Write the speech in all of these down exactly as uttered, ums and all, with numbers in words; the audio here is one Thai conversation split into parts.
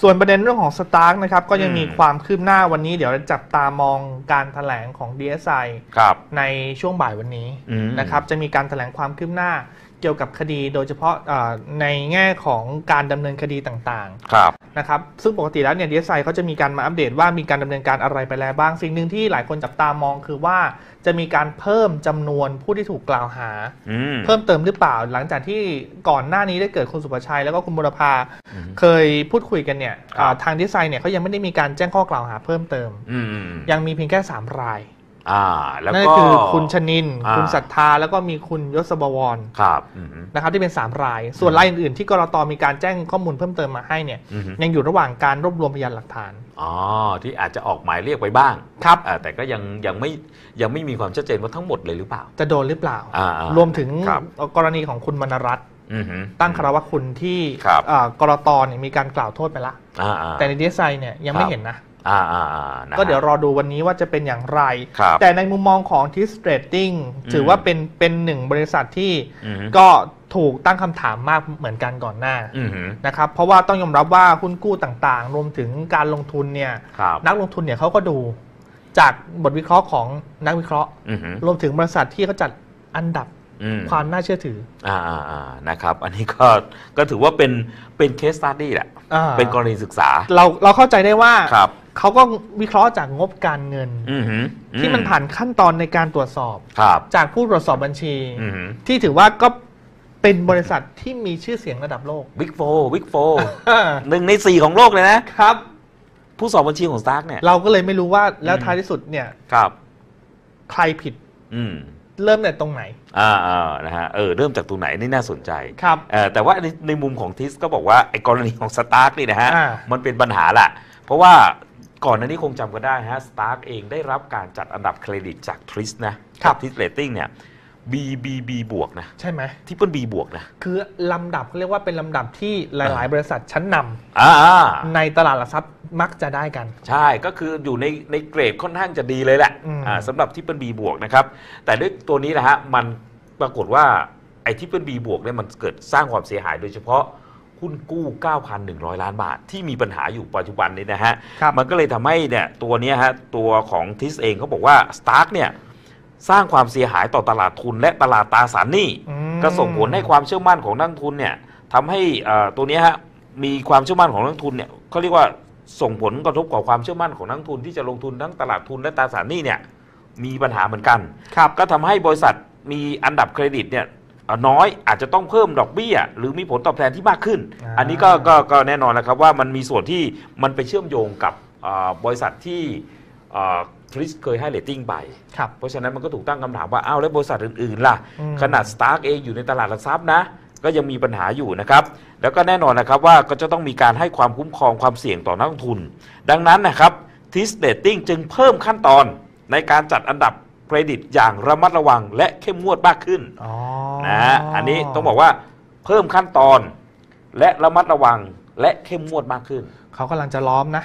ส่วนประเด็นเรื่องของสตาร์กนะครับก็ยังมีความคืบหน้าวันนี้เดี๋ยวจับตามองการแถลงของ ดี เอส ไอ ในช่วงบ่ายวันนี้นะครับจะมีการแถลงความคืบหน้าเกี่ยวกับคดีโดยเฉพาะในแง่ของการดำเนินคดีต่างๆนะครับซึ่งปกติแล้วเนี่ย ดี เอส ไอ เขาจะมีการมาอัปเดตว่ามีการดำเนินการอะไรไปแล้วบ้างสิ่งหนึ่งที่หลายคนจับตามองคือว่าจะมีการเพิ่มจำนวนผู้ที่ถูกกล่าวหาเพิ่มเติมหรือเปล่าหลังจากที่ก่อนหน้านี้ได้เกิดคุณสุภชัยแล้วก็คุณบุรพาเคยพูดคุยกันเนี่ยทาง ดี เอส ไอ เนี่ยเขายังไม่ได้มีการแจ้งข้อกล่าวหาเพิ่มเติมยังมีเพียงแค่สามรายนั่นก็คือคุณชนินคุณศรัทธาแล้วก็มีคุณยศบวรนะครับที่เป็นสามรายส่วนรายอื่นๆที่กรตมีการแจ้งข้อมูลเพิ่มเติมมาให้เนี่ยยังอยู่ระหว่างการรวบรวมพยานหลักฐานอ๋อที่อาจจะออกหมายเรียกไปบ้างครับแต่ก็ยังยังไม่ยังไม่มีความชัดเจนว่าทั้งหมดเลยหรือเปล่าจะโดนหรือเปล่ารวมถึงกรณีของคุณมณรัตน์ตั้งคารวะคุณที่กรตเนี่ยมีการกล่าวโทษไปละแต่ในดีเอสไอเนี่ยยังไม่เห็นนะก็เดี๋ยวรอดูวันนี้ว่าจะเป็นอย่างไรแต่ในมุมมองของทิสเทรดดิ้งถือว่าเป็นเป็นหนึ่งบริษัทที่ก็ถูกตั้งคำถามมากเหมือนกันก่อนหน้านะครับเพราะว่าต้องยอมรับว่าหุ้นกู้ต่างๆรวมถึงการลงทุนเนี่ยนักลงทุนเนี่ยเขาก็ดูจากบทวิเคราะห์ของนักวิเคราะห์รวมถึงบริษัทที่เขาจัดอันดับความน่าเชื่อถืออ่านะครับอันนี้ก็ก็ถือว่าเป็นเป็นเคสสตั๊ดดี้แหละเป็นกรณีศึกษาเราเราเข้าใจได้ว่าเขาก็วิเคราะห์จากงบการเงินที่มันผ่านขั้นตอนในการตรวจสอบจากผู้ตรวจสอบบัญชีที่ถือว่าก็เป็นบริษัทที่มีชื่อเสียงระดับโลกบิ๊กโฟร์บิ๊กโฟร์หนึ่งในสี่ของโลกเลยนะครับผู้สอบบัญชีของสตาร์กเนี่ยเราก็เลยไม่รู้ว่าแล้วท้ายที่สุดเนี่ยใครผิดเริ่มจากตรงไหนอ่านะฮะเออเริ่มจากตรงไหนนี่น่าสนใจครับแต่ว่าในมุมของทิสก็บอกว่าไอ้กรณีของสตาร์กนี่นะฮะมันเป็นปัญหาแหละเพราะว่าก่อนหน้านี้คงจำกันได้ฮะสตาร์กเองได้รับการจัดอันดับเครดิตจากทริสนะทิสเรตติ้งเนี่ย บี บี บี บวกนะใช่ไหมที่เป็น บี บวกนะคือลำดับเขาเรียกว่าเป็นลำดับที่หลายๆบริษัทชั้นนำในตลาดหลักทรัพย์มักจะได้กันใช่ก็คืออยู่ในในเกรดค่อนข้างจะดีเลยแหละสำหรับที่เป็น บี บวกนะครับแต่ด้วยตัวนี้นะฮะมันปรากฏว่าไอ้ที่เป็น บี บวกเนี่ยมันเกิดสร้างความเสียหายโดยเฉพาะหุ้นกู้ เก้าพันหนึ่งร้อย ล้านบาทที่มีปัญหาอยู่ปัจจุบันนี้นะฮะมันก็เลยทำให้เนี่ยตัวนี้ฮะตัวของทิสเองเขาบอกว่าสตาร์กเนี่ยสร้างความเสียหายต่อตลาดทุนและตลาดตราสารหนี้ก็ส่งผลให้ความเชื่อมั่นของนักทุนเนี่ยทำให้ตัวนี้ฮะมีความเชื่อมั่นของนักทุนเนี่ยเขาเรียกว่าส่งผลกระทบต่อความเชื่อมั่นของนักทุนที่จะลงทุนทั้งตลาดทุนและตราสารหนี้เนี่ยมีปัญหาเหมือนกันก็ทำให้บริษัทมีอันดับเครดิตเนี่ยน้อยอาจจะต้องเพิ่มดอกเบี้ยหรือมีผลตอบแทนที่มากขึ้น อ, อันนี้ก็ก็ก็แน่นอนแล้วครับว่ามันมีส่วนที่มันไปเชื่อมโยงกับบริษัทที่ทริสเคยให้เรตติ้งไปเพราะฉะนั้นมันก็ถูกตั้งคำถามว่าอ้าวแล้วบริษัทอื่นๆล่ะขนาดสตาร์กเองอยู่ในตลาดหลักทรัพย์นะก็ยังมีปัญหาอยู่นะครับแล้วก็แน่นอนนะครับว่าก็จะต้องมีการให้ความคุ้มครองความเสี่ยงต่อนักลงทุนดังนั้นนะครับทริสเรตติ้งจึงเพิ่มขั้นตอนในการจัดอันดับเครดิตอย่างระมัดระวังและเข้มงวดมากขึ้นนะอันนี้ต้องบอกว่าเพิ่มขั้นตอนและระมัดระวังและเข้มงวดมากขึ้นเขากำลังจะล้อมนะ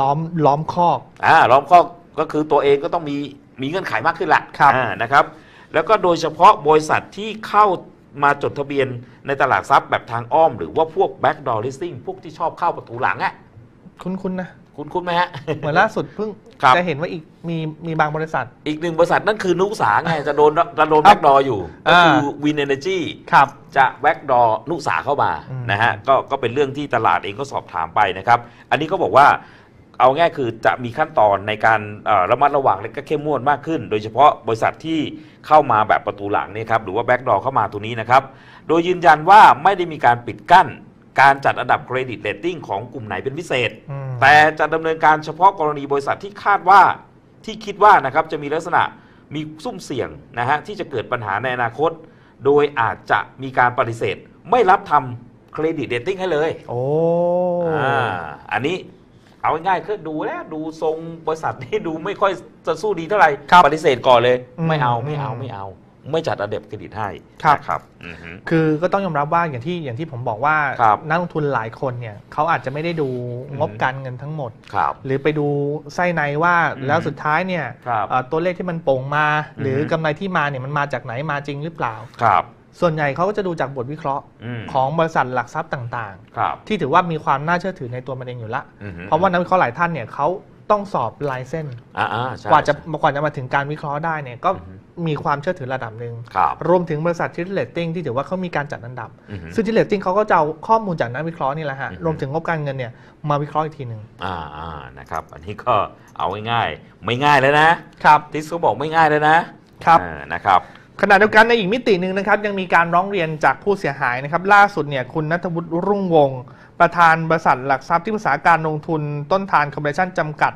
ล้อมล้อมคอกอ่าล้อมคอกก็คือตัวเองก็ต้องมีมีเงื่อนไขมากขึ้นละนะครับแล้วก็โดยเฉพาะบริษัทที่เข้ามาจดทะเบียนในตลาดทรัพย์แบบทางอ้อมหรือว่าพวก Backdoor Listing พวกที่ชอบเข้าประตูหลังอ่ะคุ้นๆนะคุณคุณไหมฮะเหมือนล่าสุดเพิ่งจะเห็นว่าอีกมีมีบางบริษัทอีกหนึ่งบริษัทนั่นคือนุกษาไงจะโดนจะโดนแบ็กดออยู่ก็คือวินเอเนจีจะแบ็กดอนุกษาเข้ามานะฮะก็ก็เป็นเรื่องที่ตลาดเองก็สอบถามไปนะครับอันนี้ก็บอกว่าเอาง่ายคือจะมีขั้นตอนในการระมัดระวังและก็เข้มงวดมากขึ้นโดยเฉพาะบริษัทที่เข้ามาแบบประตูหลังนี่ครับหรือว่าแบ็กดอเข้ามาตัวนี้นะครับโดยยืนยันว่าไม่ได้มีการปิดกั้นการจัดอันดับเครดิตเรตติ้งของกลุ่มไหนเป็นพิเศษแต่จะดำเนินการเฉพาะกรณีบริษัทที่คาดว่าที่คิดว่านะครับจะมีลักษณะมีซุ่มเสี่ยงนะฮะที่จะเกิดปัญหาในอนาคตโดยอาจจะมีการปฏิเสธไม่รับทำเครดิตเรตติ้งให้เลยโอ้อ่าอันนี้เอาง่ายๆคือดูแล้วดูทรงบริษัทที่ดูไม่ค่อยจะสู้ดีเท่าไหร่ปฏิเสธก่อนเลยไม่เอาไม่เอาไม่เอาไม่จัดอันดับเครดิตให้ครับคือก็ต้องยอมรับว่าอย่างที่อย่างที่ผมบอกว่านักลงทุนหลายคนเนี่ยเขาอาจจะไม่ได้ดูงบการเงินทั้งหมดหรือไปดูไส้ในว่าแล้วสุดท้ายเนี่ยตัวเลขที่มันโป่งมาหรือกำไรที่มาเนี่ยมันมาจากไหนมาจริงหรือเปล่า ส่วนใหญ่เขาก็จะดูจากบทวิเคราะห์ของบริษัทหลักทรัพย์ต่างๆที่ถือว่ามีความน่าเชื่อถือในตัวมันเองอยู่ละเพราะว่านักวิเคราะห์หลายท่านเนี่ยเขาต้องสอบลายเส้นกว่าจะกว่าจะมาถึงการวิเคราะห์ได้เนี่ยก็มีความเชื่อถือระดับหนึ่งรวมถึงบริษัทที่เรตติ้งที่ถือว่าเขามีการจัดอันดับซึ่งที่เรตติ้งเขาก็จะเอาข้อมูลจากนักวิเคราะห์นี่แหละฮะรวมถึงงบการเงินเนี่ยมาวิเคราะห์อีกทีหนึ่งนะครับอันนี้ก็เอาง่ายๆไม่ง่ายเลยนะครับทิสเขาบอกไม่ง่ายเลยนะครับนะครับขณะเดียวกันในอีกมิติหนึ่งนะครับยังมีการร้องเรียนจากผู้เสียหายนะครับล่าสุดเนี่ยคุณณัฐวุฒิรุ่งวงศ์ประธานบริษัทหลักทรัพย์ที่ปรึกษาการลงทุนต้นทานคอร์ปอเรชั่นจำกัด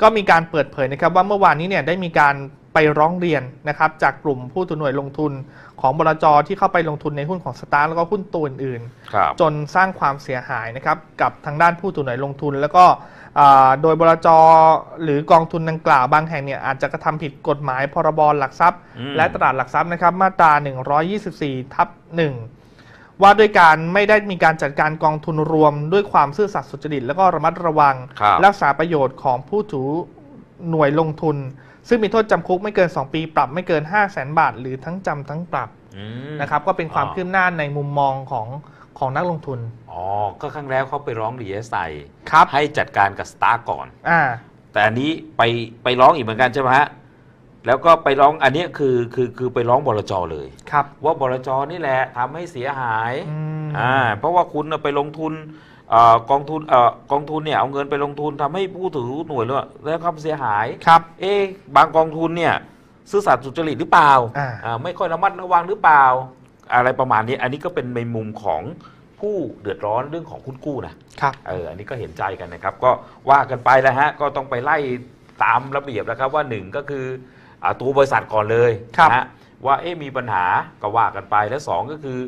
ก็มีการเปิดเผยนะครับว่าเมื่อวานนี้เนี่ยได้มีการไปร้องเรียนนะครับจากกลุ่มผู้ถือหน่วยลงทุนของบลจ.ที่เข้าไปลงทุนในหุ้นของสตาร์แล้วก็หุ้นตัวอื่นๆจนสร้างความเสียหายนะครับกับทางด้านผู้ถือหน่วยลงทุนแล้วก็โดยบลจ.หรือกองทุนดังกล่าวบางแห่งเนี่ยอาจจะกระทำผิดกฎหมายพรบ.หลักทรัพย์และตลาดหลักทรัพย์นะครับมาตรา หนึ่งร้อยยี่สิบสี่ทับหนึ่งว่าด้วยการไม่ได้มีการจัดการกองทุนรวมด้วยความซื่อสัตย์สุจริตและก็ระมัดระวังรักษาประโยชน์ของผู้ถือหน่วยลงทุนซึ่งมีโทษจำคุกไม่เกินสองปีปรับไม่เกิน ห้าแสนบาทหรือทั้งจำทั้งปรับนะครับก็เป็นความคืบหน้าในมุมมองของของนักลงทุนอ๋อก็ครั้งแล้วเขาไปร้อง ดี เอส ไอ ให้จัดการกับสตาร์ก่อนอ่าแต่อันนี้ไปไปร้องอีกเหมือนกันใช่ไหมฮะแล้วก็ไปร้องอันนี้คือคือคือไปร้องบลจ.เลยครับว่าบลจ.นี่แหละทำให้เสียหายอ่าเพราะว่าคุณไปลงทุนกองทุนกองทุนเนี่ยเอาเงินไปลงทุนทำให้ผู้ถือหน่วยแล้วครับเสียหายครับเอ๊ะบางกองทุนเนี่ยซื่อสัตย์สุจริตหรือเปล่าอ่าไม่ค่อยระมัดระวังหรือเปล่าอะไรประมาณนี้อันนี้ก็เป็นในมุมของผู้เดือดร้อนเรื่องของคุณกู้นะครับเอออันนี้ก็เห็นใจกันนะครับก็ว่ากันไปแล้วฮะก็ต้องไปไล่ตามระเบียบนะครับว่าหนึ่งก็คือตัวบริษัทก่อนเลยนะว่าเอ๊ะมีปัญหาก็ว่ากันไปและสองก็คือ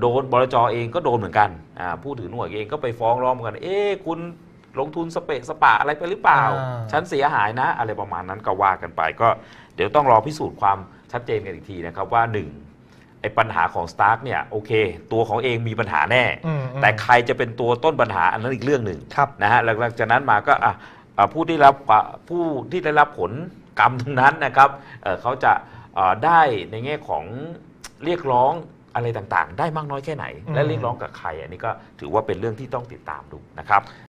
โดนบลจ.เองก็โดนเหมือนกันผู้ถือหน่วยเองก็ไปฟ้องร้องเหมือนกันเอ๊ะคุณลงทุนสเปะสปะอะไรไปหรือเปล่าฉันเสียหายนะอะไรประมาณนั้นก็ว่ากันไปก็เดี๋ยวต้องรอพิสูจน์ความชัดเจนกันอีกทีนะครับว่าหนึ่งไอ้ปัญหาของสตาร์กเนี่ยโอเคตัวของเองมีปัญหาแน่แต่ใครจะเป็นตัวต้นปัญหาอันนั้นอีกเรื่องหนึ่งนะฮะหลังจากนั้นมาก็ผู้ที่รับผู้ที่ได้รับผลกรรมตรงนั้นนะครับ เ, เขาจะได้ในแง่ของเรียกร้องอะไรต่างๆได้มากน้อยแค่ไหนและเรียกร้องกับใครอันนี้ก็ถือว่าเป็นเรื่องที่ต้องติดตามดูนะครับ